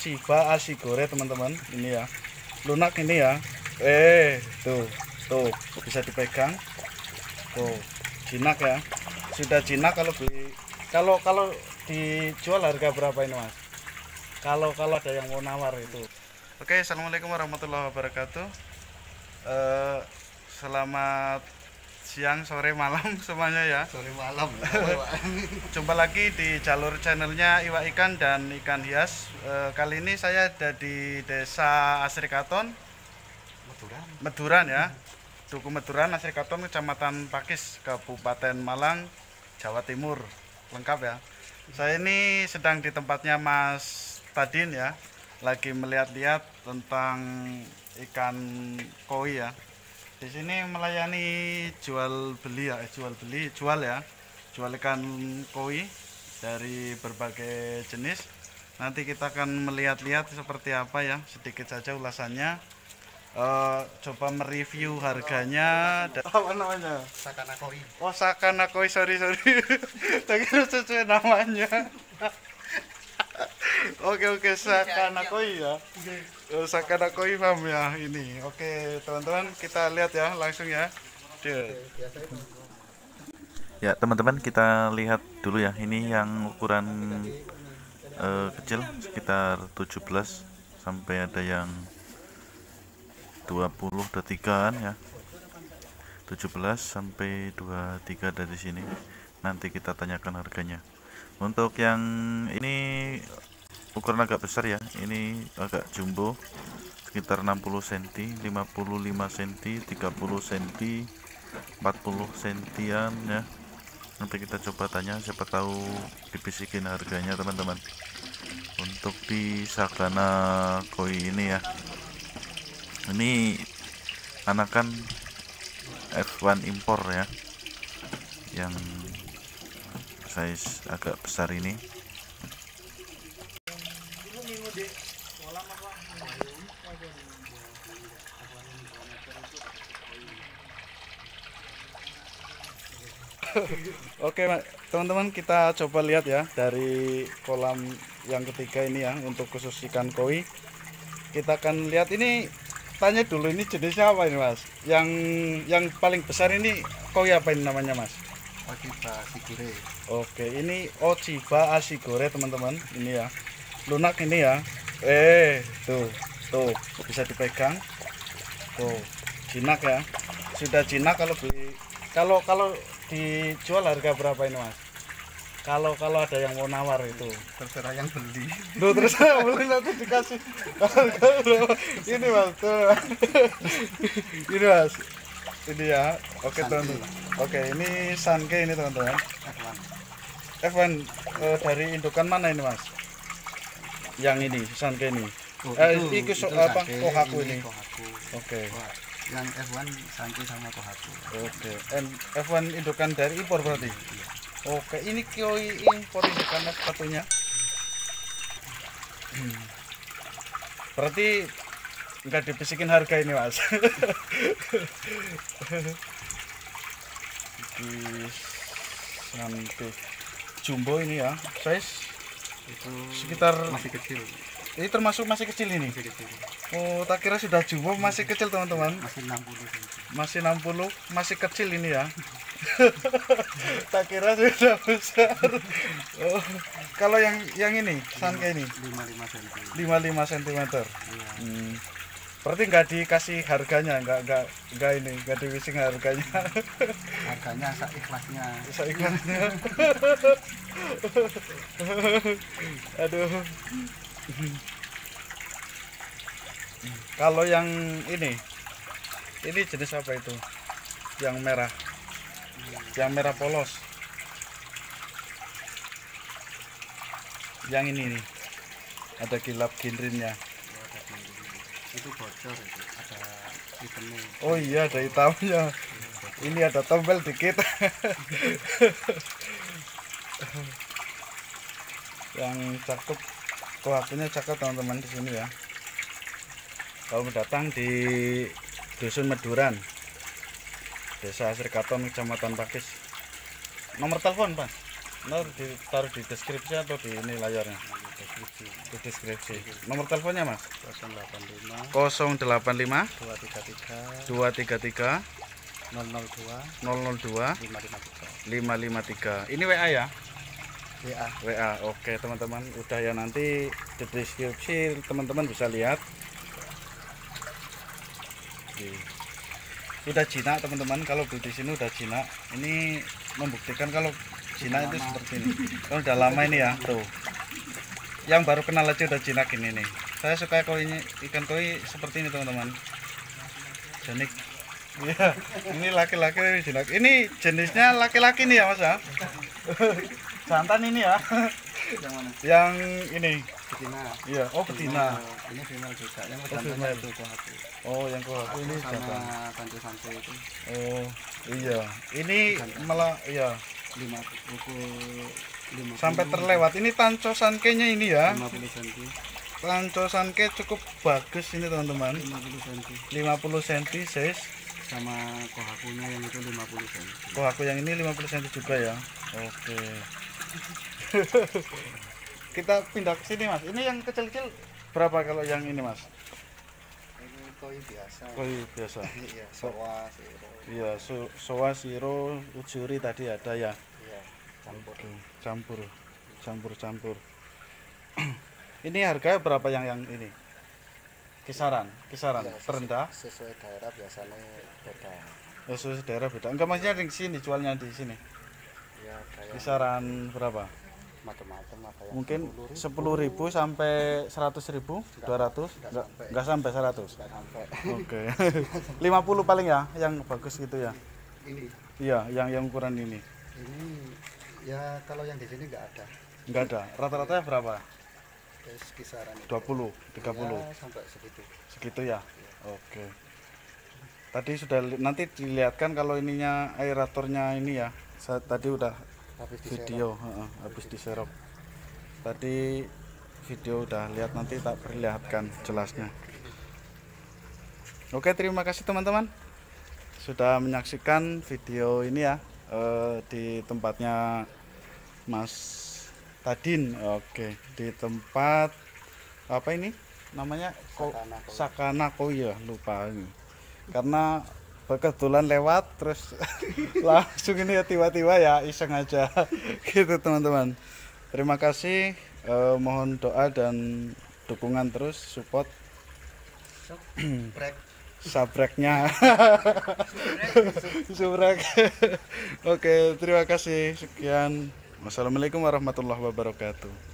Ochiba Asigore teman-teman, ini ya lunak ini ya, tuh bisa dipegang, tuh jinak ya, sudah jinak. Kalau beli, kalau dijual harga berapa ini mas? Kalau ada yang mau nawar itu. Oke, assalamualaikum warahmatullahi wabarakatuh. Selamat siang, sore, malam semuanya ya. Sore malam. Jumpa lagi di jalur channelnya Iwa Ikan dan Ikan Hias. Kali ini saya ada di desa Asrikaton, Meduran ya, Duku Meduran, Asrikaton, Kecamatan Pakis, Kabupaten Malang, Jawa Timur. Lengkap ya. Saya ini sedang di tempatnya Mas Tadin ya, lagi melihat-lihat tentang ikan koi ya. Di sini melayani jual ikan koi dari berbagai jenis. Nanti kita akan melihat-lihat seperti apa ya, sedikit saja ulasannya. Coba mereview harganya. Apa namanya? Sakana Koi. Oh, Sakana Koi, sorry. Tak kira sesuai namanya. Oke, Sakana Koi ya. Sakana Koi Mam ya ini. Oke, teman-teman, kita lihat ya langsung ya. Ya, teman-teman, kita lihat dulu ya. Ini yang ukuran kecil sekitar 17 sampai ada yang 23-an ya. 17 sampai 23 dari sini. Nanti kita tanyakan harganya. Untuk yang ini ukuran agak besar ya, ini agak jumbo sekitar 60 cm, 55 cm, 30 cm, 40 cm ya. Nanti kita coba tanya, siapa tahu dibisikin harganya teman-teman. Untuk di Sakana Koi ini ya, ini anakan F1 impor ya, yang size agak besar ini. Oke teman-teman, kita coba lihat ya dari kolam yang ketiga ini ya, untuk khusus ikan koi. Kita akan lihat ini, tanya dulu ini jenisnya apa ini mas? Yang paling besar ini koi apa ini namanya mas? Ochiba Asigore. Oke, ini Ochiba Asigore teman-teman, ini ya lunak ini ya, tuh bisa dipegang, tuh jinak ya, sudah jinak. Kalau beli, kalau dijual harga berapa ini mas? Kalau ada yang mau nawar itu, terserah yang beli. Duh, terserah beli, nanti dikasih harga berapa ini mas, tuh. Ini mas, ini ya. Oke teman-teman, oke ini Sanke ini teman-teman, F1 dari indukan mana ini mas? Yang ini Sanke ini. Oh, itu apa? Kohaku ini. Oke. Yang F1 Sanke sama Kohaku. Oke. F1 indukan dari impor berarti. Iya. Oke, ini koi impor indukan sepatunya. Berarti enggak dibisikin harga ini, Mas. Ini Sanke jumbo ini ya. Size itu sekitar masih kecil. Ini termasuk masih kecil ini. Masih kecil. Oh, tak kira sudah jumbo, masih kecil teman-teman. Masih 60. Masih 60, masih kecil ini ya. Tak kira sudah besar. Oh, kalau yang ini, Sanke ini 55 cm. 55 cm. Iya. Berarti nggak dikasih harganya, nggak diwising harganya. Harganya seikhlasnya. Seikhlasnya. Aduh. Kalau yang ini jenis apa itu? Yang merah. Yang merah polos. Yang ini nih. Ada kilap ginrinnya. Itu bocor itu, ada hitamnya. Oh iya, ada hitamnya. Ini ada tombel dikit. Yang cakep, kohakunya cakep teman-teman di sini ya. Kalau mendatang di Dusun Meduran, Desa Asrikaton, Kecamatan Pakis. Nomor telepon Pak, nomor ditaruh di deskripsi atau di ini layarnya. Deskripsi. Nomor teleponnya Mas? 085 233 002 553 553. Ini WA ya? WA. Oke teman-teman, udah ya, nanti di deskripsi teman-teman bisa lihat. Udah jinak teman-teman, kalau beli di sini udah jinak. Ini membuktikan kalau jinak itu seperti ini. Kalau udah lama ini ya, tuh. Yang baru kenal aja udah jinak ini nih. Saya suka koi ini, ikan koi seperti ini teman-teman. Jenik. Ya, ini laki-laki jinak. Ini jenisnya laki-laki nih ya Mas ya. Jantan ini ya. Yang mana? Yang ini. Betina. Iya, oh betina. Ini female juga. Yang jantannya itu Kohaku. Oh, yang Kohaku ini jantan. Tancosanke itu. Oh, iya. Ini malah iya 50 sampai terlewat. Ini Tancosanke-nya ini ya. 50 cm. Tancosanke cukup bagus ini teman-teman. 50 cm size. Sama Kohakunya yang itu 50 cm. Kohaku yang ini 50 cm juga ya. Oke. Kita pindah ke sini Mas. Ini yang kecil-kecil berapa kalau yang ini Mas? Ini koi biasa. Koi biasa. Iya, Soasiro. Iya, Soasiro Ujuri tadi ada ya. Iya, campur. Ini harganya berapa yang ini? Kisaran ya, terendah. Sesuai daerah biasanya beda. Sesuai daerah beda. Enggak, maksudnya di sini jualnya di sini. Ya, kisaran berapa? Macam-macam apa ya? Mungkin 10.000 sampai 100.000, 200, enggak sampai 100. Oke. 50 paling ya yang bagus gitu ya. Ini. Iya, yang ukuran ini. Ini ya kalau yang di sini enggak ada. Enggak ada. Rata-ratanya berapa? Kisaran 20, 30 ya, sampai segitu. Segitu ya. Ya. Oke. Tadi sudah nanti dilihatkan kalau ininya aeratornya ini ya. Saya tadi udah habis diserok. Tadi video udah lihat, nanti tak perlihatkan jelasnya. Oke, terima kasih teman-teman sudah menyaksikan video ini ya, di tempatnya Mas Tadin. Oke, di tempat apa ini namanya, Sakana Koi ya, lupa ini karena kebetulan lewat terus langsung ini ya, tiba-tiba ya iseng aja gitu teman-teman. Terima kasih, mohon doa dan dukungan terus, support sabreknya subrek. Oke, terima kasih, sekian. Wassalamualaikum warahmatullahi wabarakatuh.